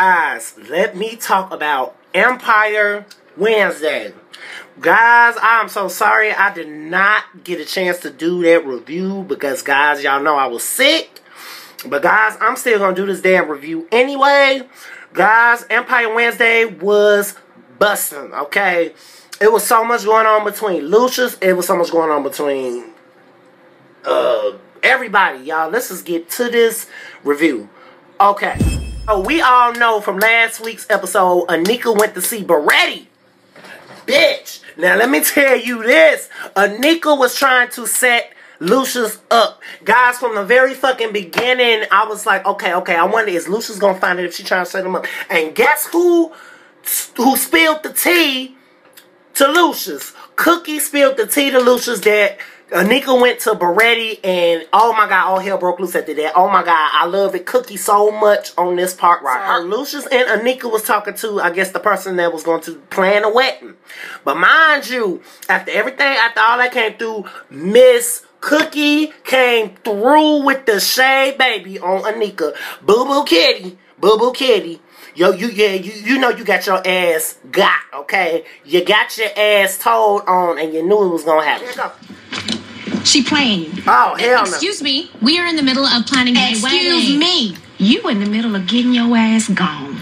Guys, let me talk about Empire Wednesday. Guys, I'm so sorry I did not get a chance to do that review because, guys, y'all know I was sick. But, guys, I'm still going to do this damn review anyway. Guys, Empire Wednesday was busting, okay? It was so much going on between Lucius. It was so much going on between everybody, y'all. Let's just get to this review. Okay. So we all know from last week's episode, Anika went to see Beretti. Bitch. Now, let me tell you this. Anika was trying to set Lucius up. Guys, from the very fucking beginning, I was like, okay, I wonder, is Lucius going to find out if she trying to set him up? And guess who spilled the tea to Lucius? Cookie spilled the tea to Lucius that Anika went to Beretti, and oh my god, all hell broke loose after that. Oh my god, I love it. Cookie so much on this part right here. Lucius and Anika was talking to, I guess, the person that was going to plan a wedding. But mind you, after everything, after all that came through, Miss Cookie came through with the shade baby on Anika. Boo boo kitty. Yo, you know you got your ass got, okay? You got your ass told on, and you knew it was gonna happen. Here you go. She playing you. Oh, hell no. Excuse me. We are in the middle of planning a wedding. Excuse me. You in the middle of getting your ass gone.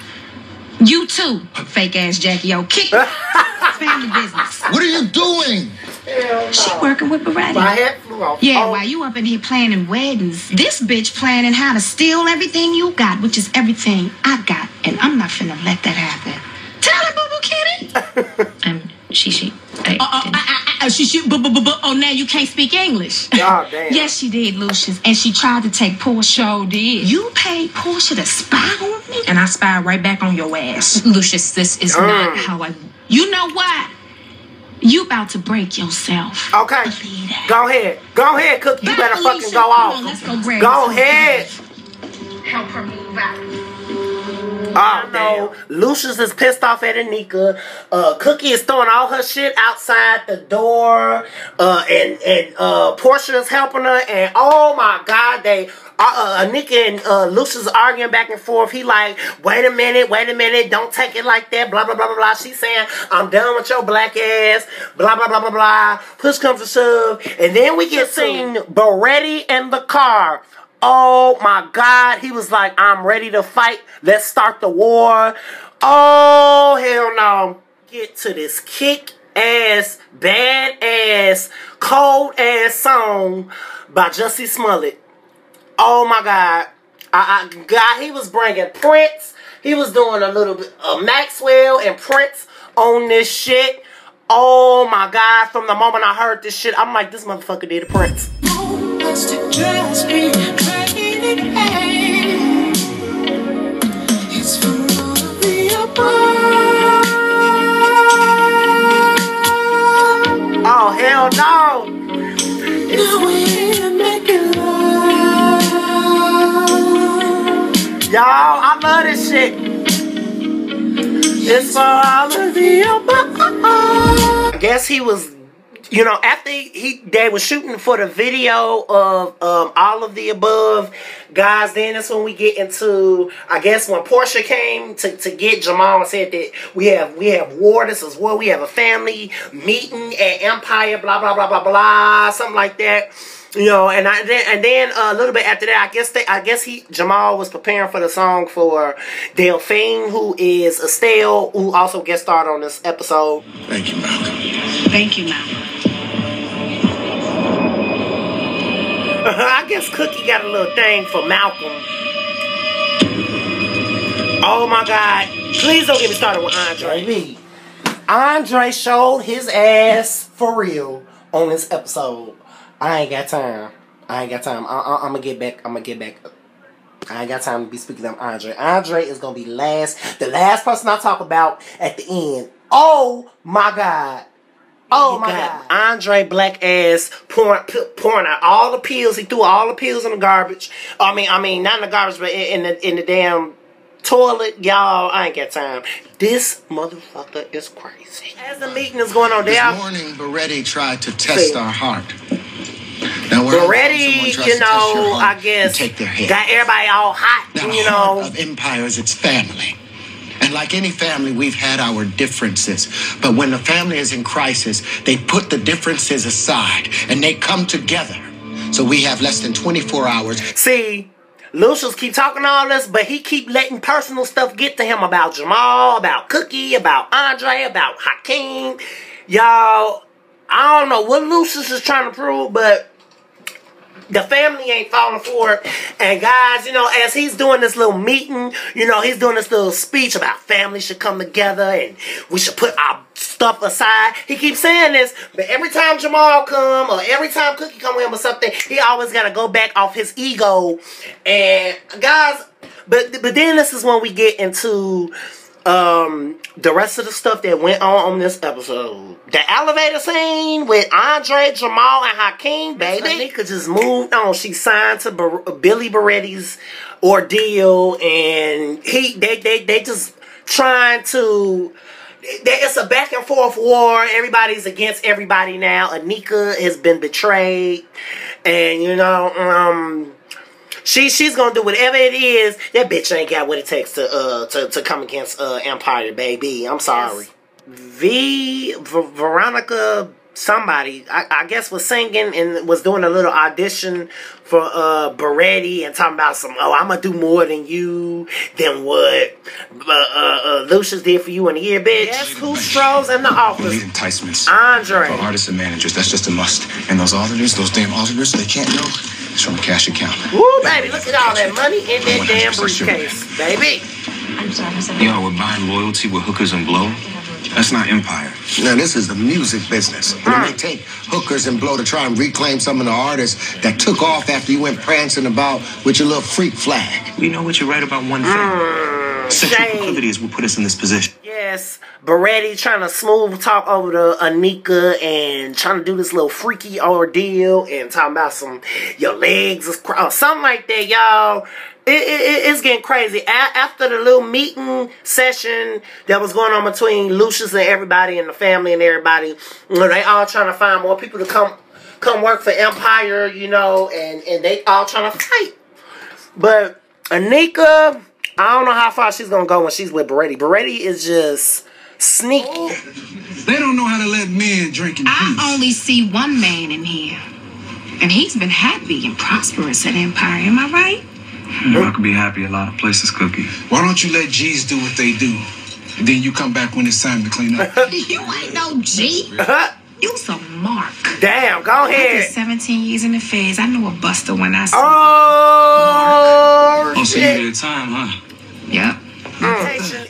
You too, fake-ass Jackie. Yo, kick family business. What are you doing? Hell no. She working with Beretti. My head flew off. Yeah, oh. While you up in here planning weddings, this bitch planning how to steal everything you got, which is everything I got, and I'm not finna let that happen. Tell her, boo-boo kitty. Oh, now you can't speak English. Oh, damn. Yes, she did, Lucius. And she tried to take Portia. Sure did. You paid Portia to spy on me? And I spied right back on your ass. Lucius, this is not how I... You know what? You about to break yourself. Okay. Go ahead, Cookie. You better fucking go off. Come on, let's go grab something. Help her move out. Oh, no. Lucius is pissed off at Anika. Cookie is throwing all her shit outside the door. And Portia is helping her. And oh my god, they... Anika and Lucius arguing back and forth. He like, wait a minute, don't take it like that, blah, blah, blah, blah, blah. She's saying, I'm done with your black ass, blah, blah, blah, blah, blah. Push comes to shove. And then we get seen Beretti in the car. Oh my god, he was like, I'm ready to fight. Let's start the war. Oh, hell no. Get to this kick ass, bad ass, cold ass song by Jussie Smollett. Oh my god. God, he was bringing Prince. He was doing a little bit of Maxwell and Prince on this shit. Oh my god, from the moment I heard this shit, I'm like, this motherfucker did a Prince. To dress in faded hair, it's for all the above. Oh, hell no! Now we're here making love. Y'all, I love this shit. It's for all of the above. I guess he was. You know, after they were shooting for the video of all of the above, guys, then that's when we get into, I guess, when Portia came to get Jamal and said that we have war, this is war, we have a family meeting at Empire, blah, blah, blah, blah, blah, something like that. You know, and then a little bit after that, Jamal was preparing for the song for Delphine, who is Estelle, who also guest starred on this episode. Thank you, Malcolm. Thank you, Malcolm. I guess Cookie got a little thing for Malcolm. Oh my god. Please don't get me started with Andre. Andre showed his ass for real on this episode. I ain't got time. I'm gonna get back. I ain't got time to be speaking of Andre. Andre is gonna be the last person I talk about at the end. Oh my god. Oh my god. Andre black ass pouring out all the pills. He threw all the pills in the garbage. I mean not in the garbage, but in the damn toilet, y'all. I ain't got time. This motherfucker is crazy. As the meeting is going on, this morning Beretti tried to test our heart. Now, Beretti, you know, I guess, got everybody all hot, the heart of Empire is its family. And like any family, we've had our differences. But when the family is in crisis, they put the differences aside and they come together. So we have less than 24 hours. See, Lucius keep talking all this, but he keep letting personal stuff get to him about Jamal, about Cookie, about Andre, about Hakeem. Y'all, I don't know what Lucius is trying to prove, but the family ain't falling for it. And guys, you know, as he's doing this little meeting, you know, he's doing this little speech about family should come together and we should put our stuff aside. He keeps saying this, but every time Jamal come or every time Cookie come with him or something, he always got to go back off his ego. And guys, but then this is when we get into the rest of the stuff that went on this episode. The elevator scene with Andre, Jamal, and Hakeem, baby. Anika just moved on. She signed to Billy Beretti's ordeal, and they just trying to... It's a back and forth war. Everybody's against everybody now. Anika has been betrayed, and you know, she's gonna do whatever it is. That bitch ain't got what it takes to come against Empire, baby. I'm sorry. Yes. Veronica somebody, I guess, was singing and was doing a little audition for Beretti and talking about some, oh, I'm going to do more than you, than what Lucius did for you in a year, bitch. Yes, who strolls in the office? Lead enticements. Andre. For artists and managers, that's just a must. And those auditors, those damn auditors, they can't know. It's from a cash account. Woo, baby, look at all that money in that damn briefcase, baby. I'm sorry. Y'all were buying loyalty with hookers and blow. That's not Empire. Now, this is the music business. And it may take hookers and blow to try and reclaim some of the artists that took off after you went prancing about with your little freak flag. We know what you're right about one thing. Sexual proclivity is what put us in this position. Yes. Beretti trying to smooth talk over to Anika and trying to do this little freaky ordeal and talking about some, your legs is something like that, y'all. It's getting crazy. After the little meeting session that was going on between Lucius and everybody and the family and everybody, you know, they all trying to find more people to come work for Empire, you know, and they all trying to fight. But Anika, I don't know how far she's going to go when she's with Beretti. Beretti is just sneaky. They don't know how to let men drink in peace. I only see one man in here, and he's been happy and prosperous at Empire. Am I right? You know, I could be happy a lot of places, Cookie. Why don't you let G's do what they do? And then you come back when it's time to clean up. You ain't no G. You's a mark. Damn, go ahead. I did 17 years in the phase. I know a buster when I see mark. Oh, so you did time, huh? Yep.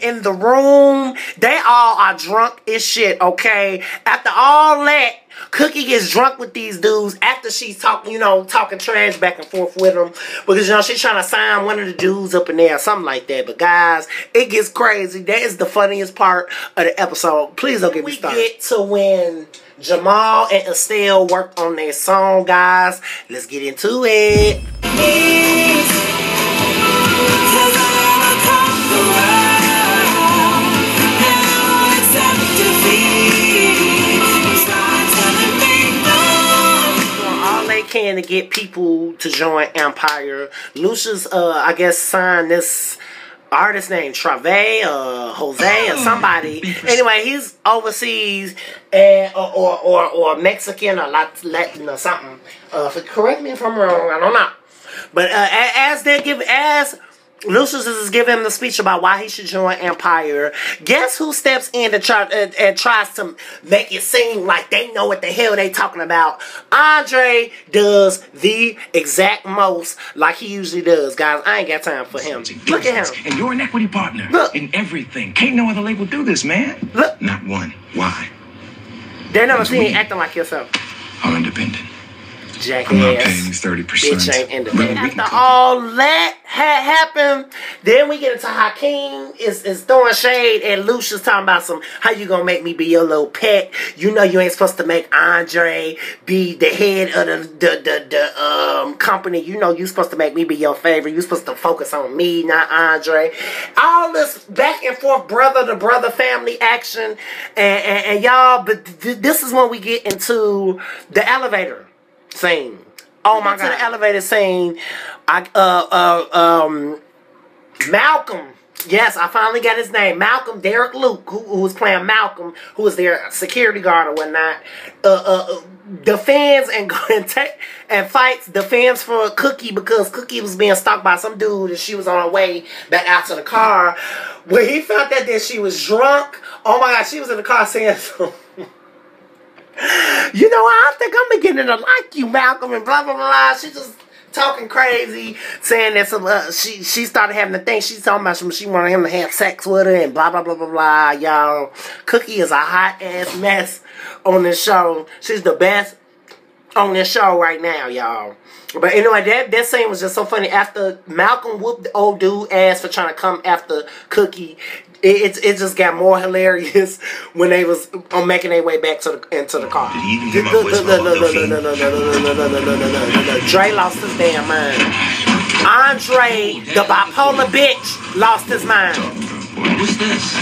In the room, they all are drunk as shit, okay? After all that, Cookie gets drunk with these dudes after she's talking, you know, talking trash back and forth with them. Because, you know, she's trying to sign one of the dudes up in there or something like that. But, guys, it gets crazy. That is the funniest part of the episode. Please don't get me started. We get to when Jamal and Estelle worked on their song, guys. Let's get into it. Can to get people to join Empire. Lucius, I guess, signed this artist named Travis, Jose, or somebody. Anyway, he's overseas and, or Mexican or Latin or something. Correct me if I'm wrong. I don't know. But as Lucius is giving him the speech about why he should join Empire, guess who steps in to try, and tries to make it seem like they know what the hell they talking about? Andre does the exact most like he usually does. Guys, I ain't got time for him. Look at him. And you're an equity partner. Look. In everything. Can't no other label do this, man. Look. Not one. Why? They never seen you acting like yourself. I'm independent. Jackass. I'm not paying these 30%. Bitch ain't independent. After all that had happened, then we get into Hakeem is throwing shade and Lucius talking about some, how you gonna make me be your little pet? You know you ain't supposed to make Andre be the head of the company. You know you supposed to make me be your favorite. You supposed to focus on me, not Andre. All this back and forth brother to brother family action and y'all, but this is when we get into the elevator scene. Oh my God! To the elevator scene, Malcolm Yes, I finally got his name. Malcolm, Derek Luke, who was playing Malcolm, who was their security guard or whatnot, defends and fights, defends for Cookie because Cookie was being stalked by some dude and she was on her way back out to the car. When he found out that she was drunk, oh my God, she was in the car saying something. You know, I think I'm beginning to like you, Malcolm, and blah, blah, blah. She just talking crazy, saying that some she started having to think. She's talking about some, she wanted him to have sex with her and blah, blah, blah, blah, blah, y'all. Cookie is a hot-ass mess on this show. She's the best on this show right now, y'all. But anyway, that scene was just so funny. After Malcolm whooped the old dude ass for trying to come after Cookie, it just got more hilarious when they was making their way back to the into the car. Dre lost his damn mind. Andre, the bipolar bitch, lost his mind. What was this?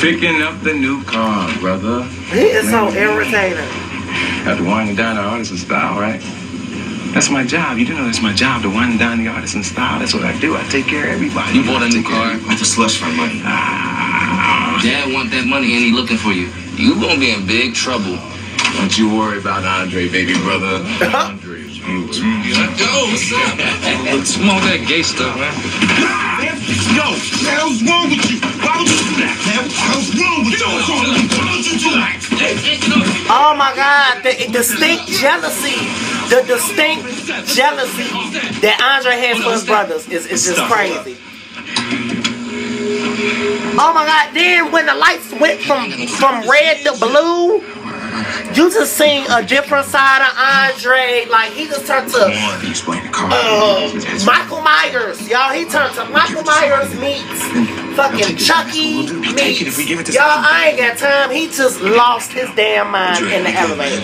Picking up the new car, brother. He is so irritating. Have to wind and dine the artisan style, right? That's my job. You do know that's my job to wind and dine the artisan style. That's what I do. I take care of everybody. You bought a new car off a slush for money. Dad want that money and he looking for you. You gonna be in big trouble. Don't you worry about Andre, baby brother. Andre is rude. What's up? Some all that gay stuff, man. Yo, what's wrong with you? Why would you do that? What's wrong with you? Why don't you do that? Oh my God, the distinct jealousy. The distinct jealousy that Andre has for his brothers is just crazy. Oh my God, then when the lights went from red to blue, you just seen a different side of Andre. Like, he just turned to Michael Myers, y'all. He turned to Michael Myers meets fucking Chucky meets. Y'all, I ain't got time. He just lost his damn mind in the elevator.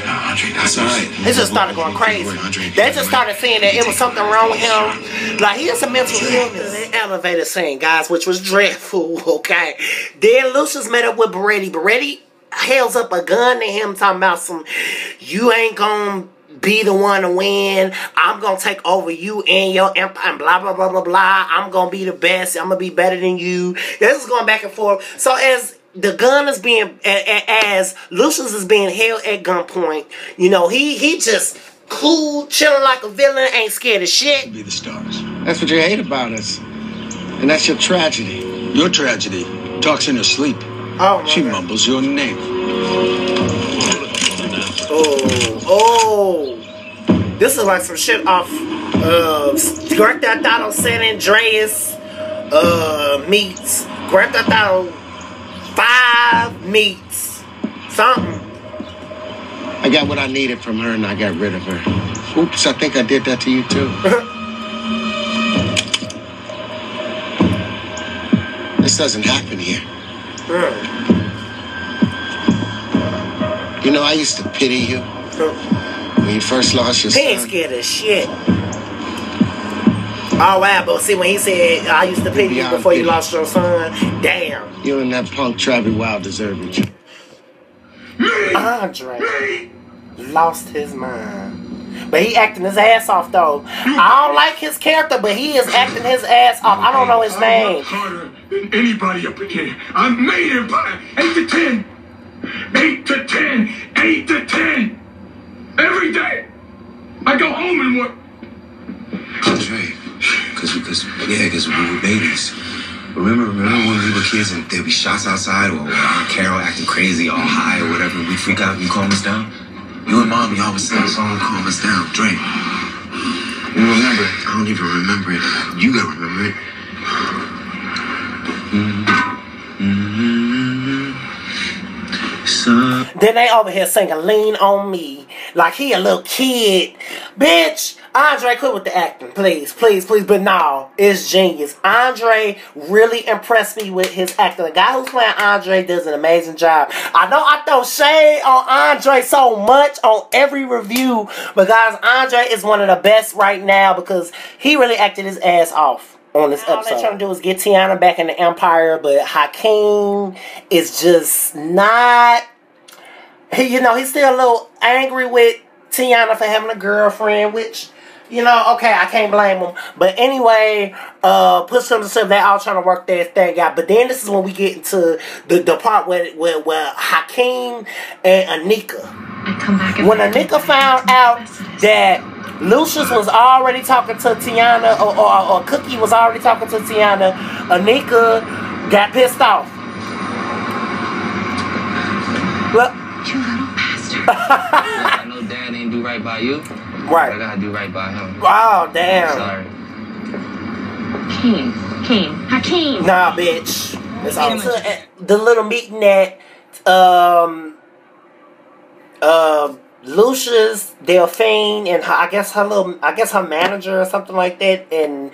They just started going crazy. They just started saying that it was something wrong with him. Like, he has a mental illness. In the elevator scene, guys, which was dreadful, okay? Then Lucius met up with Beretti. Beretti held up a gun to him talking about some, you ain't gonna be the one to win, I'm gonna take over you and your empire and blah blah blah blah blah, I'm gonna be the best, I'm gonna be better than you. This is going back and forth. So as the gun is being, as Lucius is being held at gunpoint, you know, he just cool, chilling like a villain, ain't scared of shit. Be the stars. That's what you hate about us, and that's your tragedy. Your tragedy talks in your sleep. Oh, she mumbles your name. Oh. This is like some shit off Grand Theft Auto San Andreas meets Grand Theft Auto 5 meets something. I got what I needed from her and I got rid of her. Oops, I think I did that to you too. This doesn't happen here. You know, I used to pity you when you first lost your son. He ain't scared of shit. Oh wow, but see when he said I used to pity you before you lost your son, damn. You and that punk Travis Wilde deserve it. Andre lost his mind. But he acting his ass off though. I don't like his character, but he is acting his ass off. I don't know his name. Anybody up in here. I made him by 8 to 10. 8 to 10. 8 to 10. Every day. I go home and work. That's right. Because we were babies. Remember when we were kids and there'd be shots outside or Carol acting crazy, all high or whatever, and we'd freak out and you calm us down? You and Mom, you always sing a song, calm us down. Drink. You remember it. I don't even remember it. You gotta remember it. Then they over here singing Lean On Me like he a little kid. Bitch, Andre, quit with the acting. Please, please, please. But no, it's genius. Andre really impressed me with his acting. The guy who's playing Andre does an amazing job. I know I throw shade on Andre so much on every review, but guys, Andre is one of the best right now because he really acted his ass off on this episode. All they're trying to do is get Tiana back in the Empire, but Hakeem is just not, you know, he's still a little angry with Tiana for having a girlfriend, which you know, okay, I can't blame them. But anyway, push them to shove, they all trying to work their thing out. But then this is when we get into the part where Hakeem and Anika. When Anika found out that Lucius was already talking to Tiana, or Cookie was already talking to Tiana, Anika got pissed off. Look. You little bastard. I know Dad ain't do right by you. Right. I gotta do right by him. Wow, damn. I'm sorry. Hakeem. Nah, bitch. It's all the little meeting that Lucius, Delphine, and her, I guess her manager or something like that, and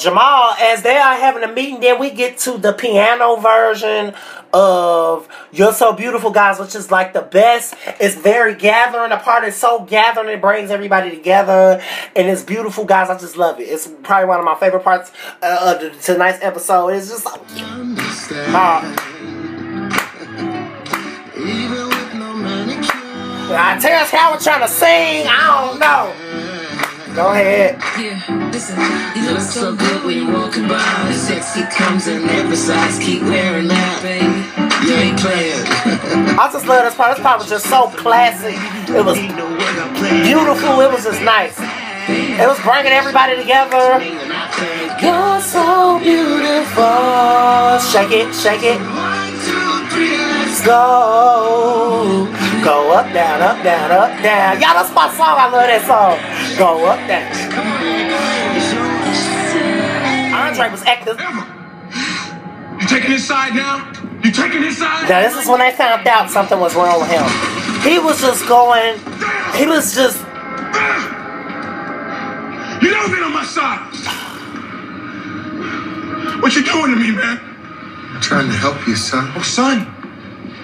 Jamal, as they are having a meeting, then we get to the piano version of You're So Beautiful, Guys, which is like the best. It's very gathering. The part is so gathering. It brings everybody together. And it's beautiful, guys. I just love it. It's probably one of my favorite parts of tonight's episode. It's just so cute. Terrence Howard trying to sing. I don't know. Go ahead. Yeah, listen, you look so good when you're walking by. The sexy comes in every size. Keep wearing that, baby. You ain't playing. I just love this part. This part was just so classic. It was beautiful. It was just nice. It was bringing everybody together. You're so beautiful. Shake it, shake it. Let's go. Go up, down, up, down, up, down. Y'all, that's my song. I love that song. Go up, down. Andre was acting. You taking his side now? You taking his side? Now, this is when I found out something was wrong with him. He was just going. He was just. You don't get on my side. What you doing to me, man? I'm trying to help you, son. Oh, son.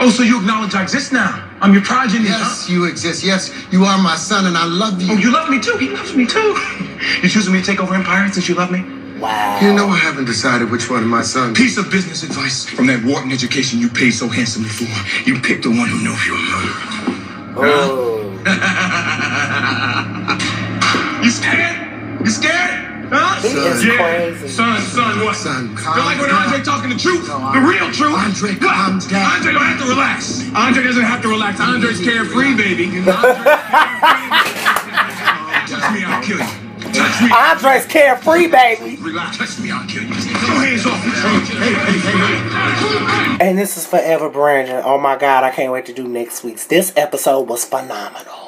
Oh, so you acknowledge I exist now. I'm your progeny. Yes, huh? You exist. Yes, you are my son, and I love you. Oh, you love me too. He loves me too. You're choosing me to take over Empire since you love me? Wow. You know I haven't decided which one of my sons. Piece of business advice from that Wharton education you paid so handsomely for. You picked the one who knows you're a murderer. Oh. Huh? You scared? You scared? Huh? He is crazy. Son, what? Son, feel like when Andre talking the truth, the real truth. Andre, calm down. Andre don't have to relax. Andre doesn't have to relax. Andre's carefree, baby. Touch me, I'll kill you. Touch me. Andre's carefree, baby. Relax. Touch me, I'll kill you. Get your hands off me. Hey. And this is Forever Brandon. Oh my God, I can't wait to do next week's. This episode was phenomenal.